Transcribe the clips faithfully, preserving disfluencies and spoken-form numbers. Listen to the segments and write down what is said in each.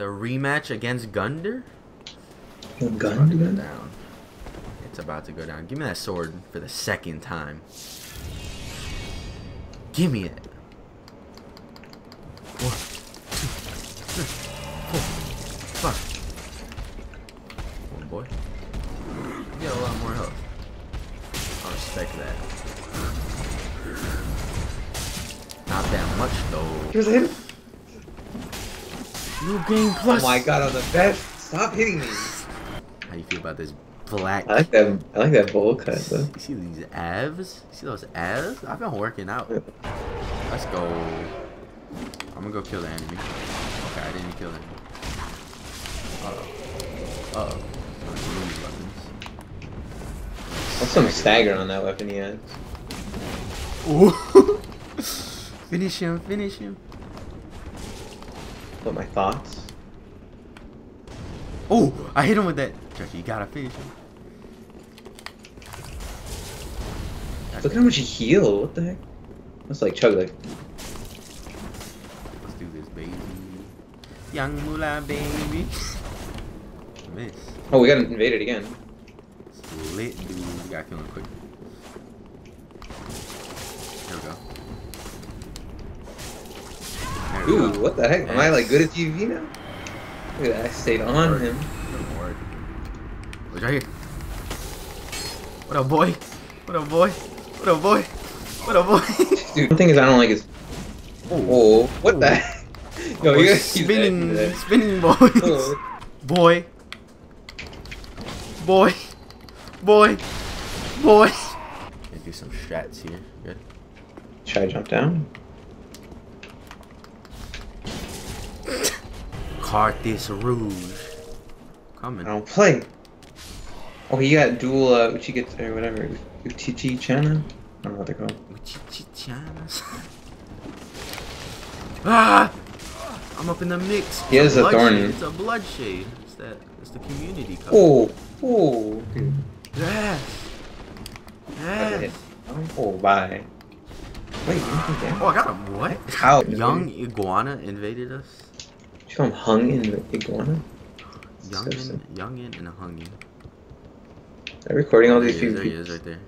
The rematch against Gundyr? Gundyr? It's about to go down. It's about to go down. Give me that sword for the second time. Give me it. One, two, three, four, five. One boy. You got a lot more health. I respect that. Not that much though. Here's him. You gain plus. Oh my god, I'm the best. Stop hitting me. How do you feel about this black? I like that. I like that bowl cut though. You see these abs? You see those abs? I've been working out. Let's go. I'm gonna go kill the enemy. Okay, I didn't kill him. Uh oh. Uh oh. That's some stagger on that weapon he has. Ooh. Finish him. Finish him. What my thoughts? Oh, I hit him with that. You gotta finish him. Look at how much he healed. What the heck? That's like chug like. Let's do this, baby. Young Mula, baby. Miss. Oh, we got invaded again. It's lit, dude. We gotta kill him quick. There we go. Ooh, what the heck? Yes. Am I like good at T V now? Look at that, I stayed on Lord. him. Lord. He's right here. What up, boy? What up, boy? What up, boy? What up, boy? Dude, the thing is, I don't like his. Oh, what Ooh. the heck? Yo, you guys spinning, spinning boys. Oh. Boy. Boy. Boy. Boy. Let's do some strats here. Good. Should I jump down? Carthus Rouge. Coming. I don't play. Oh, he got dual uh, Uchi gets or whatever. Uchichi Chana? I don't know what they're called. Uchichi Chana. Ah! I'm up in the mix. He has a thorn. It's a blood shade. It's that it's the community color. Oh, oh dude. Yes. Yes. Oh bye. Wait, oh I got him. What? How young iguana invaded us? You call him hung in the iguana? Youngin, youngin, and hungin. Is that recording all there these people? There he is, right there.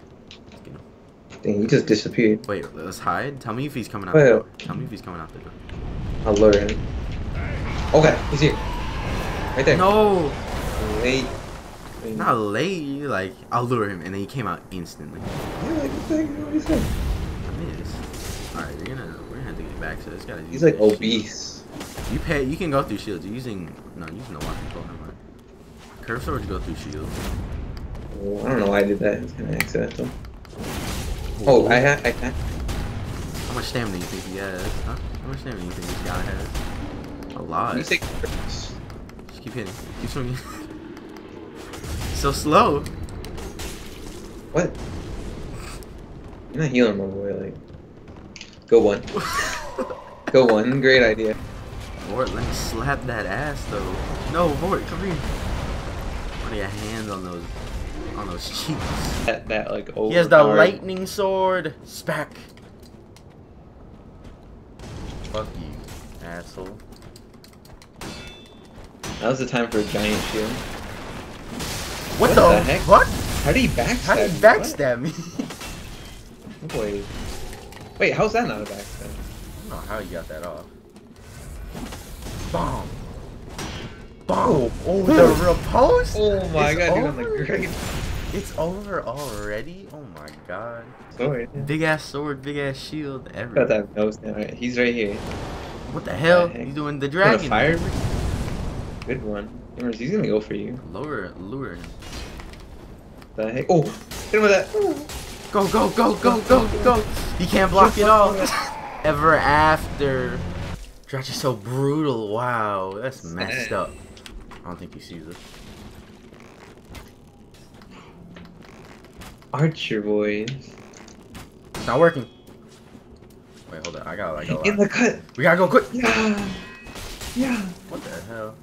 Dang, he just disappeared. Wait, let's hide. Tell me if he's coming out Wait. the door. Tell me if he's coming out the door. I'll lure him. Okay, he's here. Right there. No! Late. Wait. Not late, like, I'll lure him, and then he came out instantly. Yeah, like, what the heck? What is that? I mean, it's... Alright, we're gonna, we're gonna have to get back, so it's gotta... He's like obese. Shit. You pay. You can go through shields. You're using no, using the walking pole. Never mind. Curve swords go through shields. Oh, I don't know why I did that. It's kind of accidental. Oh, I ha I ha How much stamina do you think he has? Huh? How much stamina do you think this guy has? A lot. You take just keep hitting. Keep swinging. So slow. What? You're not healing, my boy. Like, go one. Go one. Great idea. Vort, let me slap that ass though. No, Vort, come here. Put your hands on those, on those cheeks. That, that like over. He has the lightning sword. Spack. Fuck you, asshole. Now's the time for a giant shield. What, what the, the heck? What? How did he backstab? How did he backstab me? Oh boy. Wait, how's that not a backstab? I don't know how you got that off. Bomb! Bomb! Oh, the riposte! Oh my god, dude, on the grave. It's over already? Oh my god. Sword. Yeah. Big ass sword, big ass shield, everything. Got that nose now, right? He's right here. What the hell? What the He's doing the dragon. Fire? Good one. He's gonna go for you. Lower, lure him. The heck? Oh! Hit him with that! Go, go, go, go, go, go! He can't block it all! Ever after. Dratch is so brutal. Wow, that's messed up. I don't think he sees us. Archer boys. It's not working. Wait, hold on. I gotta like go. In the cut. We gotta go quick. Yeah. Yeah. What the hell?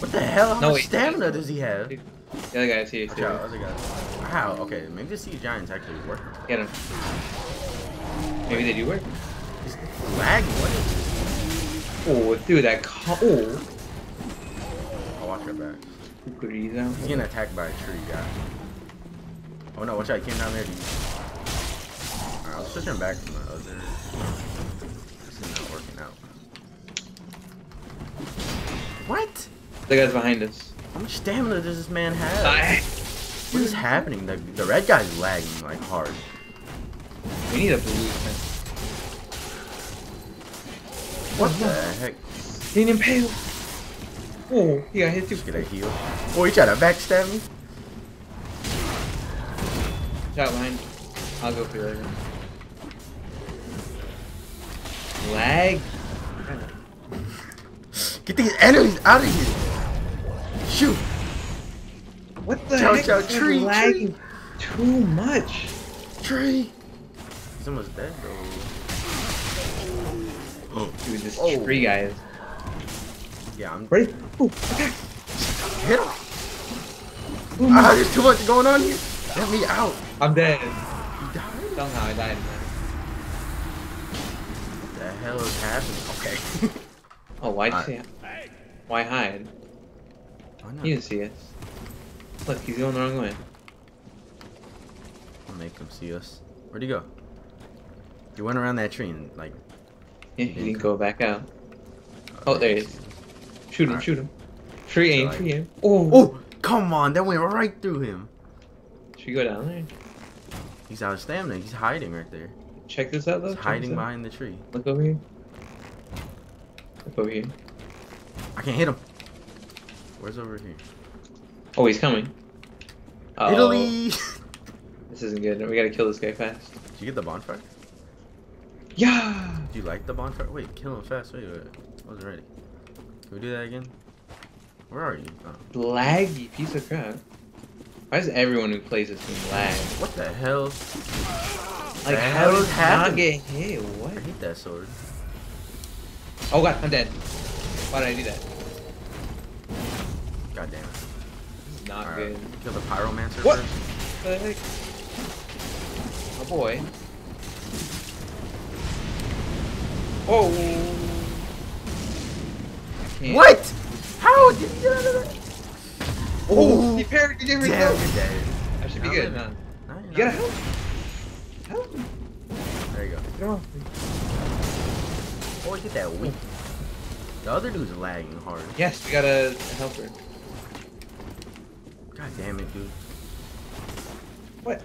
What the hell? How no, much wait. stamina does he have? The other guy's here too. Other guy. Wow. Okay, maybe the sea giants actually work. Get him. Maybe they do work. It's lagging, what is this? Oh, dude, that co- oh. I'll walk right back. He's getting attacked by a tree guy. Oh no, watch out, he came down there to you. Alright, I'm switching back to my other. This is not working out. What? The guy's behind us. How much stamina does this man have? I... What is happening? The, the red guy's lagging like hard. We need a blue man. What the heck? He didn't impale. Oh, he got hit too. Just get a heal. Oh, he tried to backstab me. Shot line. I'll go for you later. Lag. Get these enemies out of here. Shoot. What the chow, heck? Chow, tree, lagging tree. Too much. Tree. He's almost dead though. Oh, dude, this oh. tree guy is. Yeah, I'm ready. Ooh, okay. Hit him. Ooh, ah, there's too much going on here. Get me out. I'm dead. You died? Somehow I died, man. What the hell is happening? Okay. Oh, why'd you say hi? Why hide? Why not? He didn't see us. Look, he's going the wrong way. I'll make him see us. Where'd he go? He went around that tree and, like... Yeah, he didn't go back out. Oh, there he is. Shoot him, right. shoot him. Tree aim, tree aim. Oh, oh, come on, that went right through him. Should we go down there? He's out of stamina, he's hiding right there. Check this out, though. He's hiding behind the tree. Look over here. Look over here. I can't hit him. Where's over here? Oh, he's coming. Uh-oh. Italy! This isn't good. We gotta kill this guy fast. Did you get the bonfire? Yeah! Do you like the bonfire? Wait, kill him fast. Wait, wait. I wasn't ready. Can we do that again? Where are you? Oh. Laggy piece of crap. Why is everyone who plays this game lag? What the hell? Like, how does not get hit? What? I hate that sword. Oh god, I'm dead. Why did I do that? God damn it. This is not good. Kill the pyromancer first. What the heck? Oh boy. Oh. What? How did you get out of that? Oh, he parried to give me help. I should be good. No, no, you gotta help. Help me. There you go. Come on. Oh, look at that wing. The other dude's lagging hard. Yes, we gotta help her. God damn it, dude. What?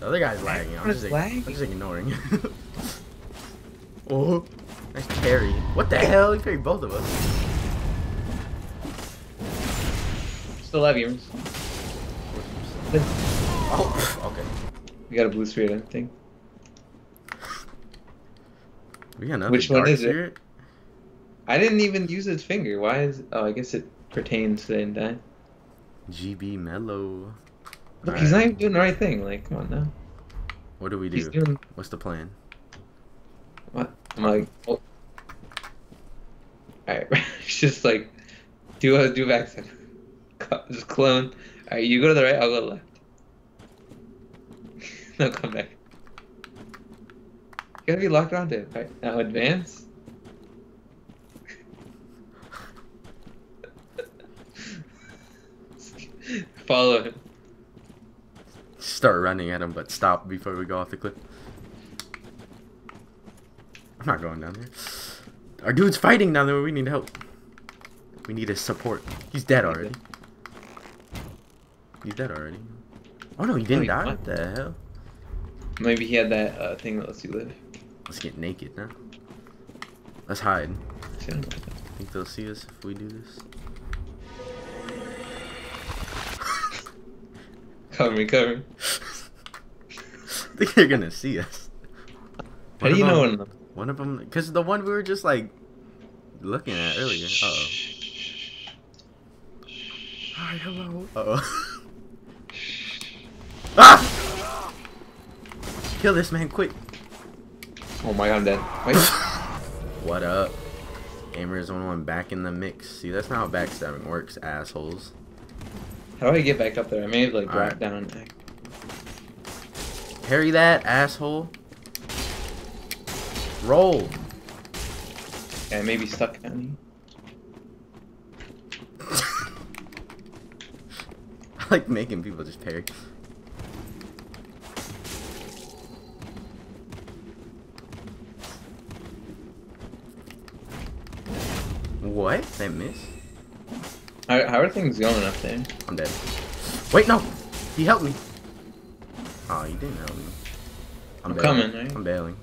The other guy's lagging. I'm just, lag? I'm just ignoring. Oh, nice parry. What the hell? He parried both of us. Still have yours. Oh, okay. We got a blue sphere, I think. We got another. Which one is it? I didn't even use his finger. Why is? Oh, I guess it pertains to the end time. G B Mellow. Look, he's not even doing the right thing. Like, come on now. What do we do? What's the plan? What? I'm like, oh. Alright, it's just like, do a do back step. Just clone. Alright, you go to the right, I'll go to the left. No, come back. You gotta be locked onto it. Alright, now advance. Follow him. Start running at him, but stop before we go off the cliff. I'm not going down there. Our dude's fighting down there. We need help. We need his support. He's dead already. He's dead already. Oh no, he didn't die. What the hell? Maybe he had that uh, thing that lets you live. Let's get naked now. Let's hide. I think they'll see us if we do this. Cover me, cover me. I think they're gonna see us. How do you know one of them? One of them, because the one we were just like looking at earlier. Uh oh. Hi, hello. Uh oh. Ah! Kill this man quick. Oh my god, I'm dead. Wait. What up? Gamers one oh one back in the mix. See, that's not how backstabbing works, assholes. How do I get back up there? I may have like dropped down. Parry that, asshole. Roll. Yeah, maybe stuck down here. I like making people just parry. What? Did I miss? How, how are things going up there? I'm dead. Wait, no! He helped me! Oh, you didn't help me. I'm, I'm coming, right? I'm bailing.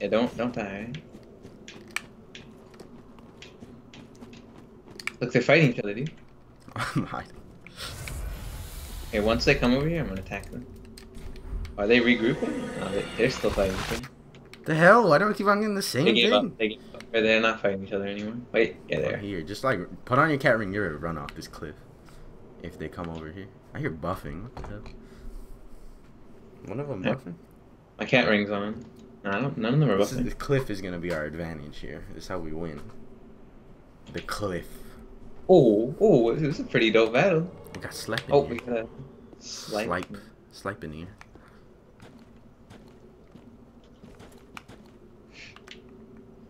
Yeah, don't, don't die, right? Look, they're fighting each other, dude. I'm hiding. Okay, once they come over here, I'm gonna attack them. Are they regrouping? No, they, they're still fighting each other. The hell? Why do I keep on getting the same they gave thing? Up. They gave up. They're not fighting each other anymore. Wait, yeah, they're here. Just like put on your cat ring, you're gonna run off this cliff. If they come over here, I hear buffing. What the hell? One of them yeah. buffing. My cat ring's on. No, I don't, none of them are buffing. This is, the cliff is gonna be our advantage here. This is how we win. The cliff. Oh, oh, it was a pretty dope battle. We got slap in oh, here. Oh, we got slipe. Slipe in here.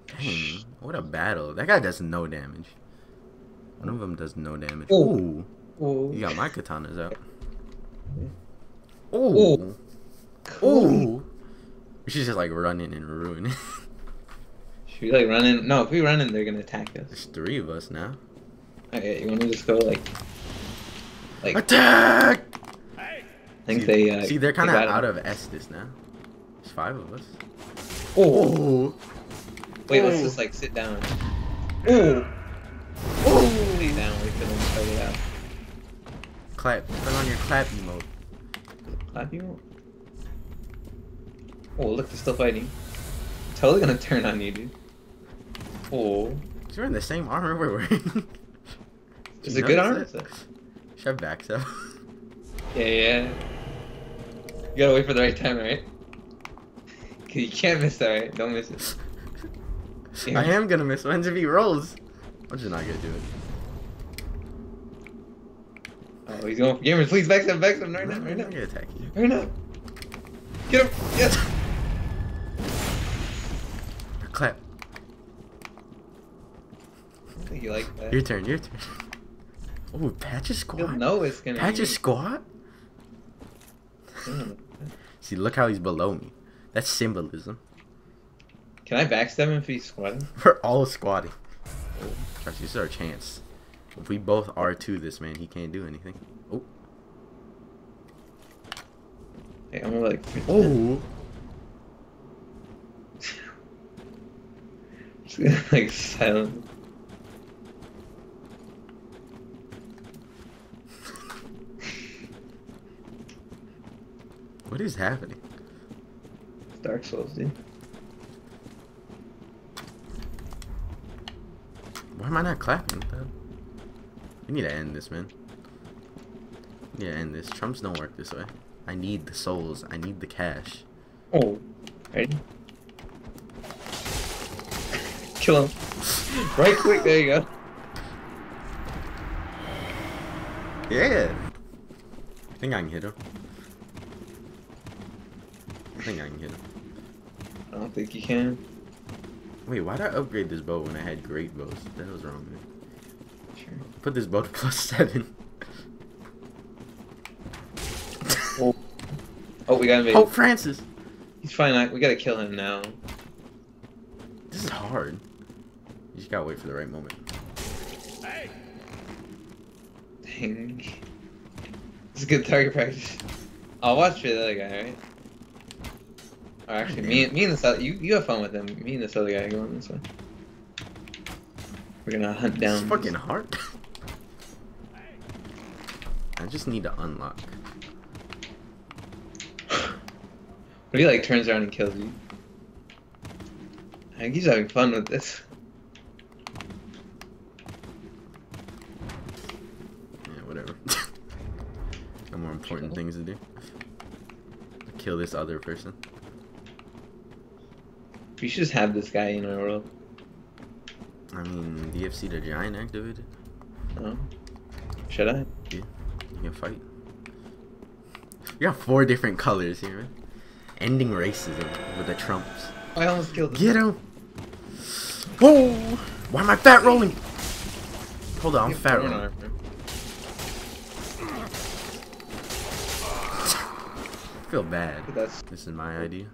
Dang, what a battle. That guy does no damage. One of them does no damage. Oh, you got my katanas out. Oh, oh. We should just like run in and ruin it. Should we like run in? No, if we run in, they're gonna attack us. There's three of us now. Okay, you wanna just go like, like attack? I think see, they uh, see they're kind of they out them. of Estus now. There's five of us. Oh. Wait, let's just like sit down. Ooh. Oh. Lay down. Wait for them to fight it out. Clap. Turn on your clap emote. Clap emote. Oh, look, they're still fighting. Totally gonna turn on you, dude. Oh. We're in the same armor we're wearing. Is it good armor? Shove back, so. Yeah, yeah. You gotta wait for the right time, right? Cause you can't miss that, right? Don't miss it. Damn. I am gonna miss one if he rolls. I'm just not gonna do it. Oh, he's going for gamers. Please backstab, backstab right now, right now. I'm gonna attack you. Right now. Get him. Yes. Clap. I think you like that. Your turn. Your turn. Oh, patch a squat. No, it's gonna patch a squat. See, look how he's below me. That's symbolism. Can I backstab him if he's squatting? We're all squatting. Gosh, this is our chance. If we both are to this man, he can't do anything. Oh. Hey, I'm gonna like. Oh. Just gonna like silent. What is happening? It's Dark Souls, dude. Why am I not clapping? We need to end this, man. Yeah, end this. Trumps don't work this way. I need the souls. I need the cash. Oh, ready? Kill him. Right quick. There you go. Yeah. I think I can hit him. I think I can hit him. I don't think you can. Wait, why did I upgrade this bow when I had great bows? That was wrong, man. Sure. Put this bow to plus seven. Oh. Oh, we got him. Oh, Francis! He's fine. Like, we gotta kill him now. This is hard. You just gotta wait for the right moment. Hey. Dang. This is good target practice. I'll watch for the other guy, right? Oh, actually, me, me and this other, you, you have fun with them. Me and this other guy going this way. We're gonna hunt down. It's fucking hard. I just need to unlock. What if he like turns around and kills you? I think he's having fun with this. Yeah, whatever. No more important things to do. Kill this other person. We should just have this guy in our world. I mean, D F C the Giant activated. Oh. Should I? Yeah. You can fight. You got four different colors here, man. Ending racism with the Trumps. I almost killed him. Get him! Whoa! Why am I fat rolling? Hold on, I'm fat rolling. I feel bad. That's... This is my idea.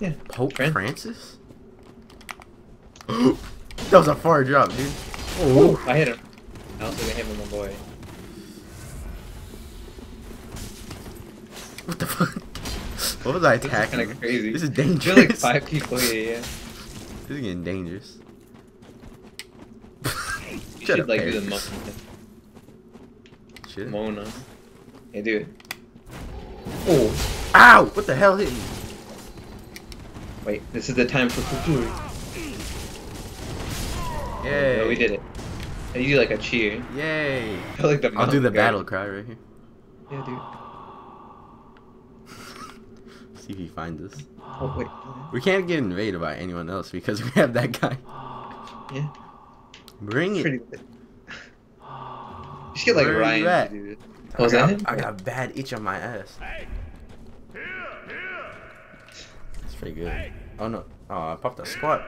Yeah. Pope Friend. Francis? That was a far drop, dude. Oh, I hit him. I don't think I hit him, my boy. What the fuck? What was I attacking? This is kind of crazy. This is dangerous. Like five people, yeah, yeah. This is getting dangerous. You should up, like Paris. Do the muscle thing. Shit. Mona. Hey, dude. Oh. Ow! What the hell hit you? Wait, this is the time for Kukuri. Yay. No, we did it. I do like a cheer. Yay. I like the I'll do the guy. Battle cry right here. Yeah, dude. See if he finds us. Oh, wait. We can't get invaded by anyone else because we have that guy. Yeah. Bring it. Pretty good. You should get like Where Ryan at? To do oh, was that him? I got a bad itch on my ass. Hey. Here, here. That's pretty good. Hey. Oh no. Oh, I popped a squat.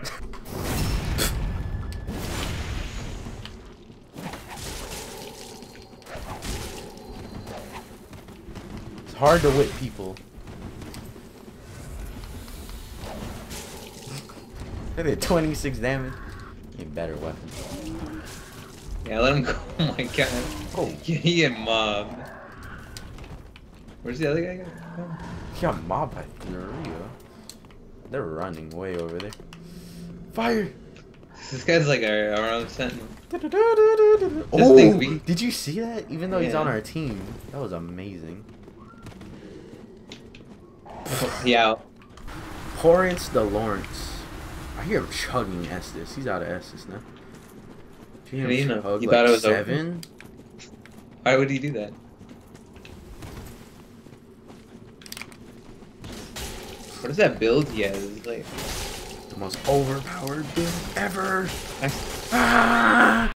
It's hard to whip people. They did twenty-six damage. Need better weapon. Yeah, let him go. Oh my god. Oh. Yeah, he get mobbed. Where's the other guy going? He got mobbed by Naruto. They're running way over there. Fire! This guy's like our, our own sentinel. Oh! We... Did you see that? Even though yeah. he's on our team. That was amazing. Yeah. Horace the Lawrence. I hear him chugging Estus. He's out of Estus now. Damn, he know? He like thought it was seven? Open. Why would he do that? What is that build he has? It's like the most overpowered build ever. I... Ah!